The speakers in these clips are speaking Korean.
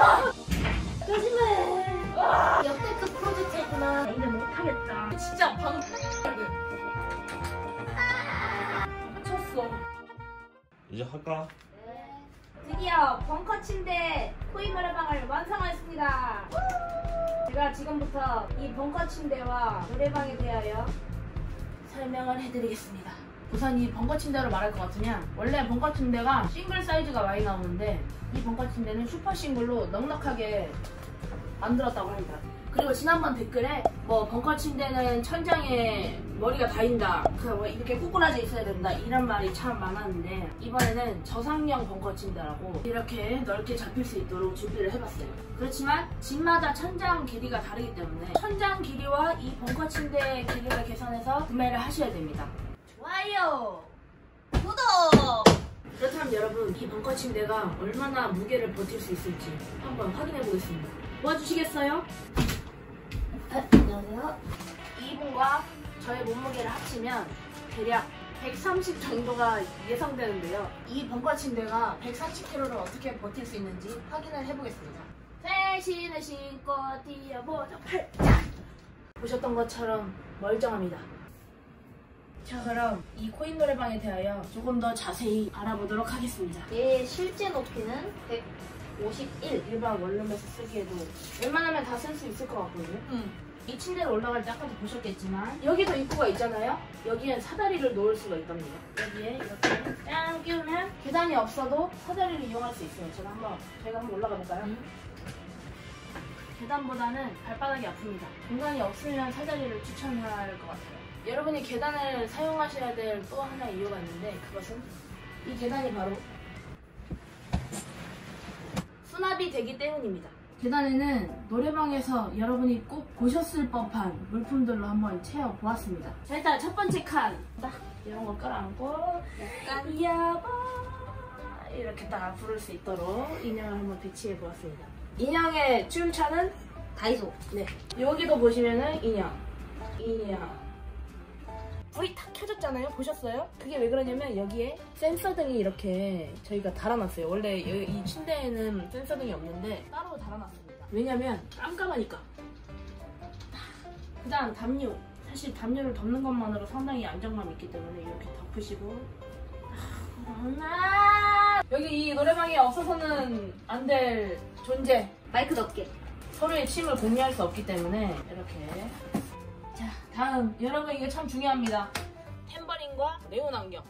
잠깐만! 조심해! 역대급 프로젝트구나. 이제 못하겠다. 진짜 방금 미쳤어. 이제 할까? 네. 드디어 벙커 침대 코이노래방을 완성하였습니다. 제가 지금부터 이 벙커 침대와 노래방에 대하여 설명을 해드리겠습니다. 우선 이 벙커 침대로 말할 것 같으면, 원래 벙커 침대가 싱글 사이즈가 많이 나오는데 이 벙커 침대는 슈퍼 싱글로 넉넉하게 만들었다고 합니다. 그리고 지난번 댓글에 뭐 벙커 침대는 천장에 머리가 닿인다, 뭐 이렇게 꾸꾸라져 있어야 된다, 이런 말이 참 많았는데, 이번에는 저상형 벙커 침대라고 이렇게 넓게 잡힐 수 있도록 준비를 해봤어요. 그렇지만 집마다 천장 길이가 다르기 때문에 천장 길이와 이 벙커 침대의 길이를 계산해서 구매를 하셔야 됩니다. 좋아요! 구독! 그렇다면 여러분, 이 벙커 침대가 얼마나 무게를 버틸 수 있을지 한번 확인해 보겠습니다. 도와주시겠어요? 안녕하세요. 이분과 저의 몸무게를 합치면 대략 130 정도가 예상되는데요. 이 벙커 침대가 130kg를 어떻게 버틸 수 있는지 확인을 해보겠습니다. 대신을 신고 뛰어보자. 보셨던 것처럼 멀쩡합니다. 자, 그럼 이 코인 노래방에 대하여 조금 더 자세히 알아보도록 하겠습니다. 얘의 실제 높이는 151. 일반 원룸에서 쓰기에도 웬만하면 다 쓸 수 있을 것 같거든요. 이 침대로 올라갈 때 아까도 보셨겠지만 여기도 입구가 있잖아요. 여기엔 사다리를 놓을 수가 있답니다. 여기에 이렇게 짠 끼우면 계단이 없어도 사다리를 이용할 수 있어요. 저희가 한번 올라가 볼까요? 계단보다는 발바닥이 아픕니다. 공간이 없으면 사다리를 추천할 것 같아요. 여러분이 계단을 사용하셔야 될 또 하나 이유가 있는데, 그것은 이 계단이 바로 수납이 되기 때문입니다. 계단에는 노래방에서 여러분이 꼭 보셨을 법한 물품들로 한번 채워보았습니다. 자, 일단 첫 번째 칸 이런 거 끌어안고 약간 야바 이렇게 다 부를 수 있도록 인형을 한번 배치해보았습니다. 인형의 출처는 다이소. 네, 여기도 보시면은 인형 거의 다 켜졌잖아요. 보셨어요? 그게 왜 그러냐면 여기에 센서등이 이렇게 저희가 달아놨어요. 원래 이 침대에는 센서등이 없는데 따로 달아놨습니다. 왜냐면 깜깜하니까. 그 다음 담요. 사실 담요를 덮는 것만으로 상당히 안정감이 있기 때문에 이렇게 덮으시고. 여기 이 노래방에 없어서는 안 될 존재. 마이크 덮개. 서로의 침을 공유할 수 없기 때문에 이렇게. 자, 다음, 여러분 이게 참 중요합니다. 탬버린과 네온 안경.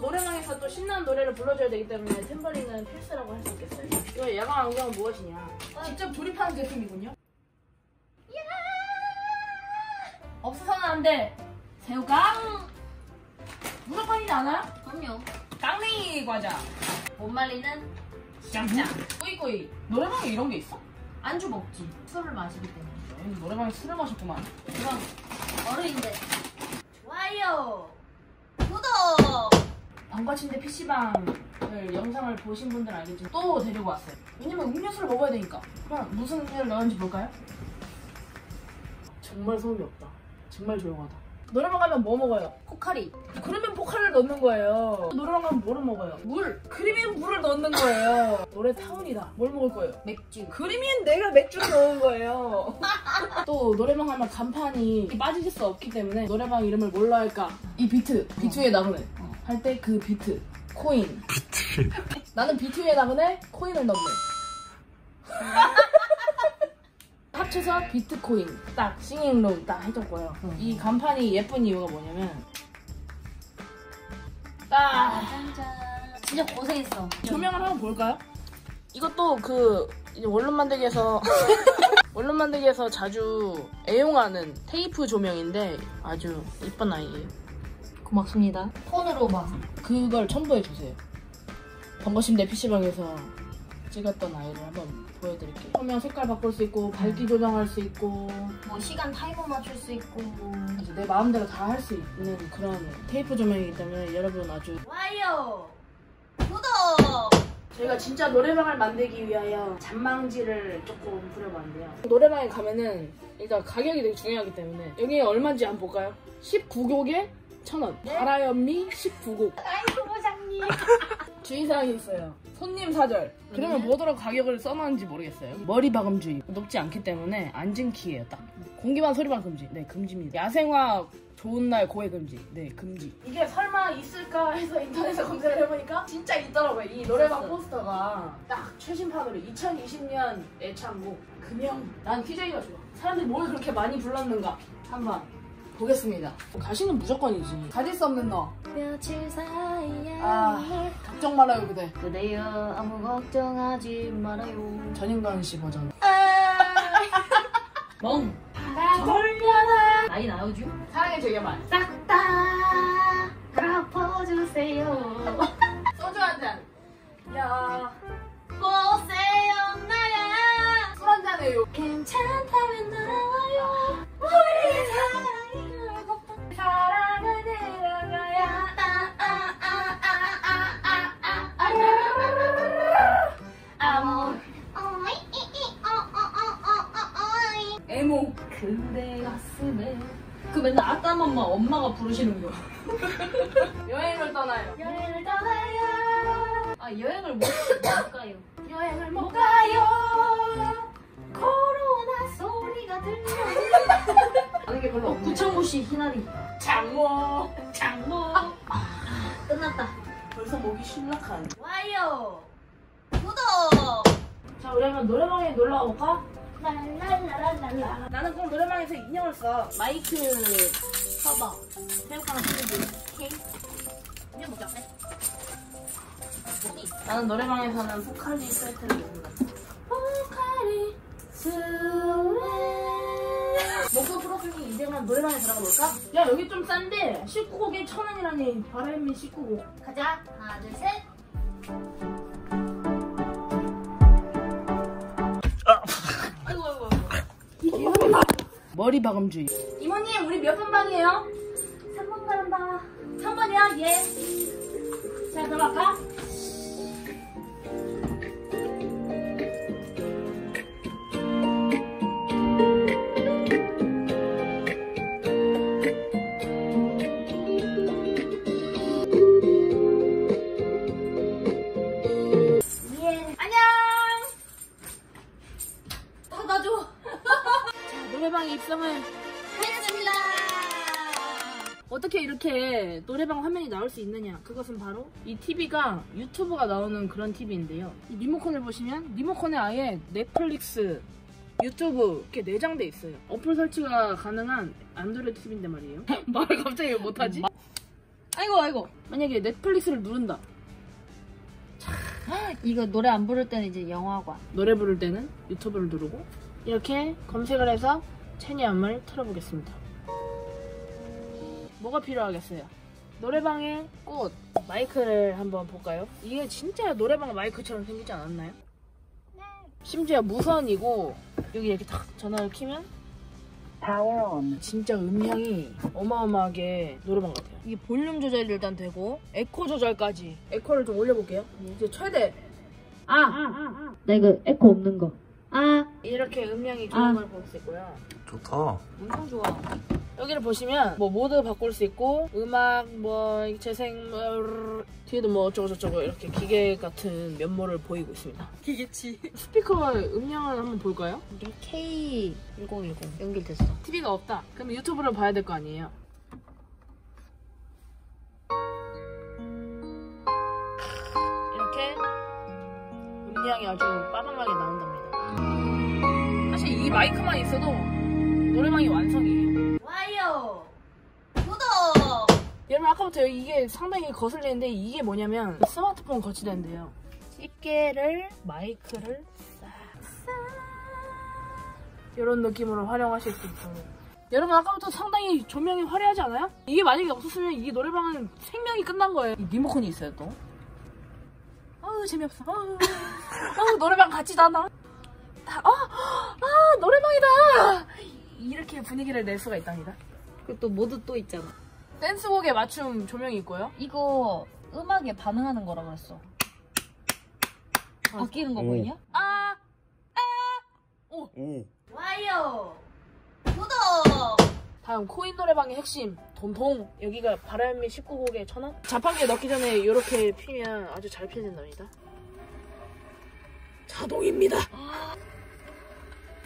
노래방에서 또 신나는 노래를 불러줘야 되기 때문에 탬버린은 필수라고 할 수 있겠어요. 이 야광 안경은 무엇이냐? 직접 조립하는 제품이군요. 없어서는 안 돼. 새우깡. 무조건이지 않아요? 그럼요. 깡냉이 과자. 못 말리는 짱짱. 꾸이꾸이. 노래방에 이런 게 있어? 안주 먹지. 술을 마시기 때문에. 노래방에 술을 마셨구만. 그럼 어른인데. 좋아요! 구독! 벙커 침대 PC방을 영상을 보신 분들은 알겠지만 또 데리고 왔어요. 왜냐면 음료수를 먹어야 되니까. 그럼 무슨 음료를 넣었는지 볼까요? 정말 소음이 없다. 정말 조용하다. 노래방 가면 뭐 먹어요? 포카리. 그러면 포카리를 넣는 거예요. 노래방 가면 뭐를 먹어요? 물. 그림인 물을 넣는 거예요. 노래 타운이다. 뭘 먹을 거예요? 맥주. 그림인 내가 맥주를 넣은 거예요. 또 노래방 가면 간판이 빠질 수 없기 때문에 노래방 이름을 뭘로 할까? 이 비트. 비트의 나그네. 할 때 그 비트. 코인. 비트. 나는 비트의 나그네 코인을 넣네. 합쳐서 비트코인 딱 싱잉룸 딱 해줬고요. 이 간판이 예쁜 이유가 뭐냐면 딱 짠짠. 진짜 고생했어. 조명을 한번 볼까요? 이것도 그 원룸 만들기에서 원룸 만들기에서 자주 애용하는 테이프 조명인데 아주 이쁜 아이예요. 고맙습니다. 폰으로 봐. 그걸 첨부해주세요. 벙커 침대 PC방에서 찍었던 아이를 한번 보여드릴게요. 화면 색깔 바꿀 수 있고, 밝기 조정할 수 있고, 뭐 시간 타이머 맞출 수 있고, 이제 내 마음대로 다 할 수 있는 그런 테이프 조명이기 때문에 여러분 아주 좋아요! 구독! 저희가 진짜 노래방을 만들기 위하여 잔망지를 조금 부려봤는데요. 노래방에 가면은 일단 가격이 되게 중요하기 때문에 여기 얼마인지 한번 볼까요? 19곡에 1,000원. 네? 바라연미 19곡. 아이고, 부장님. 주의사항이 있어요. 손님 사절. 그러면 뭐더라도 가격을 써놨는지 모르겠어요. 머리 박음 주의. 높지 않기 때문에 앉은 키예요. 딱. 공기반 소리반 금지. 네, 금지입니다. 야생화 좋은 날 고해 금지. 네, 금지. 이게 설마 있을까 해서 인터넷에 검색을 해보니까 진짜 있더라고요. 이 노래방 포스터가 딱 최신판으로 2020년 애창곡 금영. 난 TJ가 좋아. 사람들이 뭘 그렇게 많이 불렀는가 한번 보겠습니다. 가시는 무조건이지. 가질 수 없는 너. 며칠 사이에 걱정 말아요 그대. 그대여 아무 걱정하지 말아요. 전인관 씨 버전. 멍. 나 돌려라. 많이 나오죠? 사랑의 재개발. 싹 다 갚아주세요. 소주 한 잔. 야. 보세요 나야. 술 한 잔해요. 괜찮다면 나와요. 우리 사랑. 사랑은 내려가야 아무 에모 근데 가슴에 그 맨날 아따맘마 엄마가 부르시는 거야. 여행을 떠나요. 여행을 떠나요. 아 여행을 못 가요. 여행을 못 가요. 코로나 소리가 들려. 아는 게 별로 없네. 구창모씨 희나리. 장모 장모. 끝났다. 벌써 목이 심락한. 와요. 구독. 자 우리 한번 노래방에 놀러 가볼까? 랄랄랄랄라. 나는 꼭 노래방에서 인형을 써. 마이크 커버. 새우깡 소리들. 오케이. 인형 먹자. 나는 노래방에서는 포카리 세트를 먹는다. 포카리 스웨. 목표 프로필이 이제만 노래방에 들어가볼까? 야 여기 좀 싼데 19곡에 1000원이라니 바람이 19곡 가자. 하나 둘 셋. 아이고 아이고 아이고. 머리 박음주의. 이모님 우리 몇 번 방이에요? 3번 바란다. 3번이야? 예. 자 들어갈까? 입성을 하였습니다. 어떻게 이렇게 노래방 화면이 나올 수 있느냐, 그것은 바로 이 TV가 유튜브가 나오는 그런 TV인데요, 이 리모컨을 보시면 리모컨에 아예 넷플릭스, 유튜브 이렇게 내장돼 있어요. 어플 설치가 가능한 안드로이드 TV인데 말이에요. 말을 갑자기 왜 못하지? 아이고 아이고. 만약에 넷플릭스를 누른다. 이거 노래 안 부를 때는 이제 영화관, 노래 부를 때는 유튜브를 누르고 이렇게 검색을 해서 체니암을 틀어보겠습니다. 뭐가 필요하겠어요? 노래방의 꽃. 마이크를 한번 볼까요? 이게 진짜 노래방 마이크처럼 생기지 않았나요? 네. 심지어 무선이고 여기 이렇게 탁 전화를 키면 파워 온. 진짜 음향이 어마어마하게 노래방 같아요. 이게 볼륨 조절이 일단 되고 에코 조절까지. 에코를 좀 올려볼게요. 이제 최대. 나 이거 에코 없는 거. 이렇게 음향이 좋은 걸 볼 수 있고요. 좋다. 엄청 좋아. 여기를 보시면 뭐 모드 바꿀 수 있고 음악 뭐 재생 뭐 뒤에도 뭐 어쩌고저쩌고 이렇게 기계 같은 면모를 보이고 있습니다. 기계치. 스피커 음향을 한번 볼까요? 우리 K1010 연결됐어. TV가 없다. 그럼 유튜브를 봐야 될 거 아니에요? 이렇게 음향이 아주 빠방하게 나온답니다. 사실 이 마이크만 있어도 노래방이 완성이에요. 와요! 구독! 여러분 아까부터 이게 상당히 거슬리는데 이게 뭐냐면 스마트폰 거치대인데요, 집게를 마이크를 싹 이런 느낌으로 활용하실 수 있어요. 여러분 아까부터 상당히 조명이 화려하지 않아요? 이게 만약에 없었으면 이 노래방은 생명이 끝난 거예요. 이 리모컨이 있어요 또. 아우 재미없어. 아우 노래방 같지도 않아. 노래방이다! 이렇게 분위기를 낼 수가 있답니다. 그리고 또 모두 또 있잖아. 댄스곡에 맞춤 조명이 있고요. 이거 음악에 반응하는 거라 그랬어. 바뀌는 거 보이냐? 오! 와요! 구독! 다음 코인 노래방의 핵심 돈통. 여기가 바람이 19곡에 1,000원. 자판기에 넣기 전에 이렇게 피면 아주 잘 피해진답니다. 자동입니다.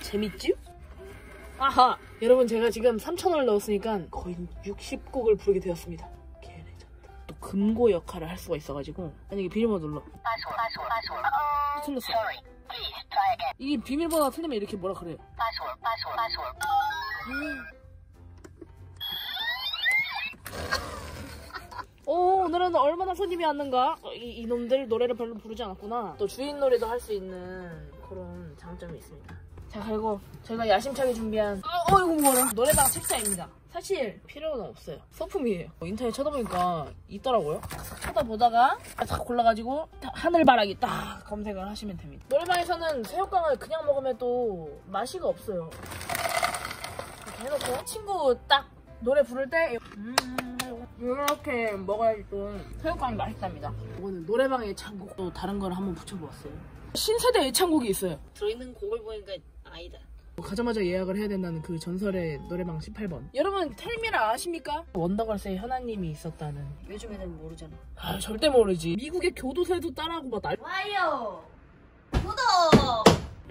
재밌지? 아하! 여러분, 제가 지금 3,000원을 넣었으니까 거의 60곡을 부르게 되었습니다. 개레전드. 또 금고 역할을 할 수가 있어가지고. 아니, 이게 비밀번호 눌러. 틀렸어. 이 비밀번호가 틀리면 이렇게 뭐라 그래요? 오, 오늘은 얼마나 손님이 왔는가? 이놈들 노래를 별로 부르지 않았구나. 또 주인 노래도 할 수 있는 그런 장점이 있습니다. 자, 그리고 저희가 야심차게 준비한 이거 뭐라? 노래방 책자입니다. 사실 필요는 없어요. 소품이에요. 인터넷 쳐다보니까 있더라고요. 쳐다보다가 딱 골라가지고 하늘바라기 딱 검색을 하시면 됩니다. 노래방에서는 새우깡을 그냥 먹으면 또 맛이가 없어요. 이렇게 해놓고 친구 딱 노래 부를 때 이렇게 먹어야지 또 새우깡이 맛있답니다. 이거는 노래방 애창곡. 또 다른 걸 한번 붙여보았어요. 신세대 애창곡이 있어요. 들어있는 곡을 보니까 아이다. 가자마자 예약을 해야 된다는 그 전설의 노래방 18번. 여러분, 텔미라 아십니까? 원더걸스의 현아님이 있었다는. 요즘에는 모르잖아. 아, 절대 모르지. 미국의 교도소에도 따라하고 막 날. 좋아요! 구독!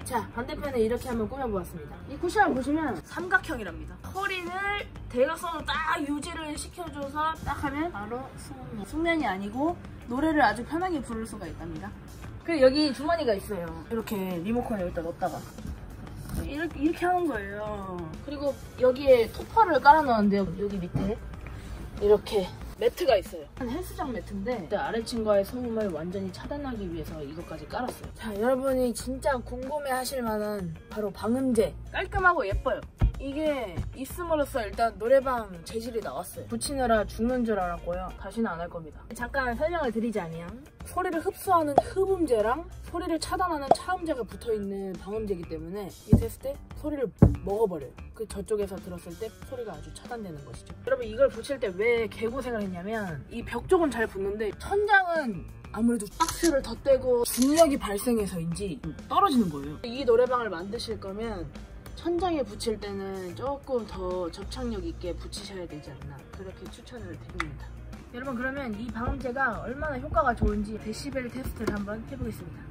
자, 반대편에 이렇게 한번 꾸며보았습니다. 이 쿠션을 보시면 삼각형이랍니다. 허리를 대각선으로 딱 유지를 시켜줘서 딱 하면 바로 숙면. 숙면이 아니고 노래를 아주 편하게 부를 수가 있답니다. 그리고 여기 주머니가 있어요. 이렇게 리모컨을 여기다 넣었다가 이렇게 하는 거예요. 그리고 여기에 토퍼를 깔아놓았는데요. 여기 밑에 이렇게 매트가 있어요. 헬스장 매트인데 아래 친구와의 소음을 완전히 차단하기 위해서 이것까지 깔았어요. 자, 여러분이 진짜 궁금해 하실 만한 바로 방음제. 깔끔하고 예뻐요. 이게 있음으로써 일단 노래방 재질이 나왔어요. 붙이느라 죽는 줄 알았고요. 다시는 안 할 겁니다. 잠깐 설명을 드리자면 소리를 흡수하는 흡음제랑 소리를 차단하는 차음제가 붙어있는 방음제이기 때문에 이거 했을 때 소리를 먹어버려요. 그 저쪽에서 들었을 때 소리가 아주 차단되는 것이죠. 여러분, 이걸 붙일 때 왜 개고생을 했냐면 이 벽 쪽은 잘 붙는데 천장은 아무래도 박스를 더 떼고 중력이 발생해서인지 떨어지는 거예요. 이 노래방을 만드실 거면 천장에 붙일 때는 조금 더 접착력 있게 붙이셔야 되지 않나, 그렇게 추천을 드립니다. 여러분, 그러면 이 방음제가 얼마나 효과가 좋은지 데시벨 테스트를 한번 해보겠습니다.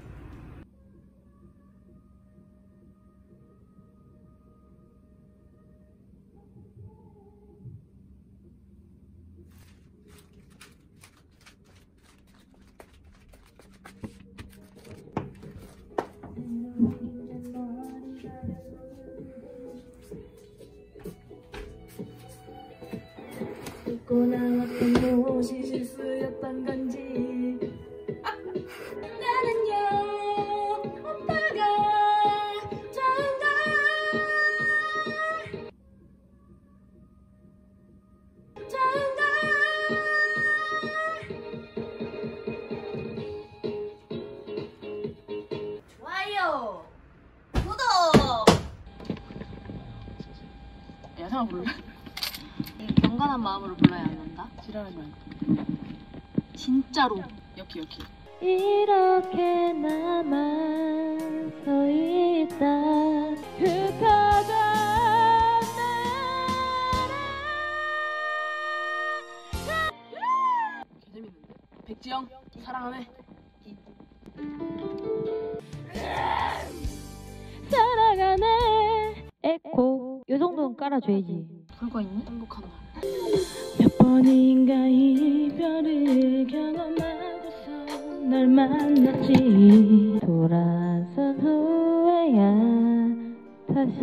입고 나왔던 옷이 실수였던 건지. 나는요 오빠가 좋은 걸 좋아요 구독. 야상아 부를래? 건강한 마음으로 불러야 한다. 지랄하지 말고 진짜로. 여기 이렇게 남아 서 있다. 흩어져 나라. 개재밌는데? 백지영 사랑하네. 사랑하네. 에코 요 정도는 깔아줘야지. 그거 있니? 행복하다. 몇 번인가 이별을 경험하고서 널 만났지. 돌아서 후회야 다시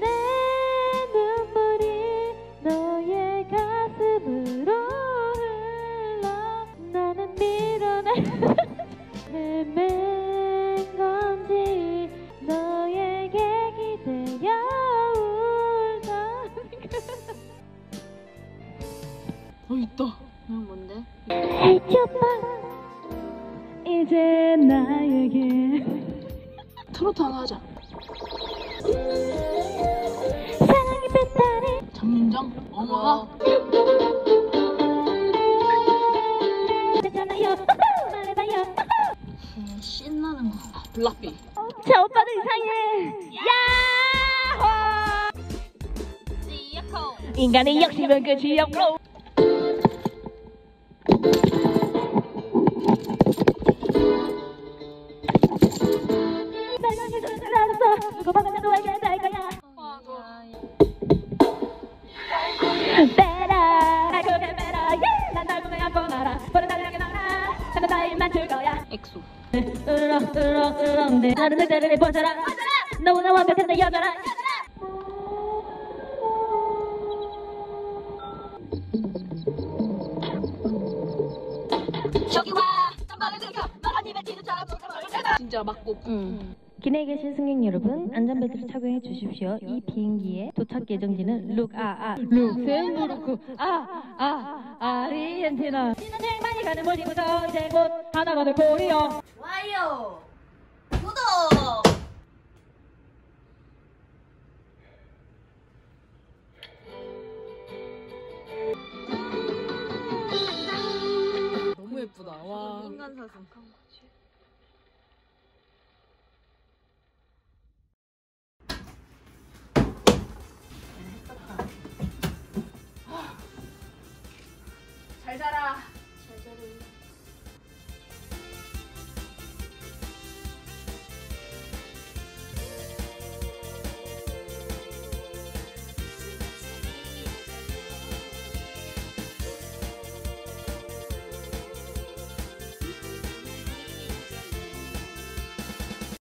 내 눈물이 너의 가슴으로 흘러. 나는 밀어내 헤맨 건지 너에게 기대야. 있다. 뭔데? 해줘봐 이제 나에게. 트로트 하나 하자. 사랑의 배탈이. 장윤정? 어머. 괜찮아요. 말해봐요. 신나는 거. 블락비. 자, 오빠도 이상해. 야! 인간의 욕심은 끝이 없고 누구 방에도 와야 될 거야. 엑소. 너무나 완벽했던 여자라. 저기 와. 진짜 맞고. 기내에 계신 승객 여러분, 안전벨트를 착용해 주십시오. 이 비행기의 도착 예정지는 룩셈부르크 아르헨티나. 신은 제일 많이 가는 곳이 무서운 제곳 하나가는 코리아. 좋아요, 구독. 너무 예쁘다. 와. 인간 사슴.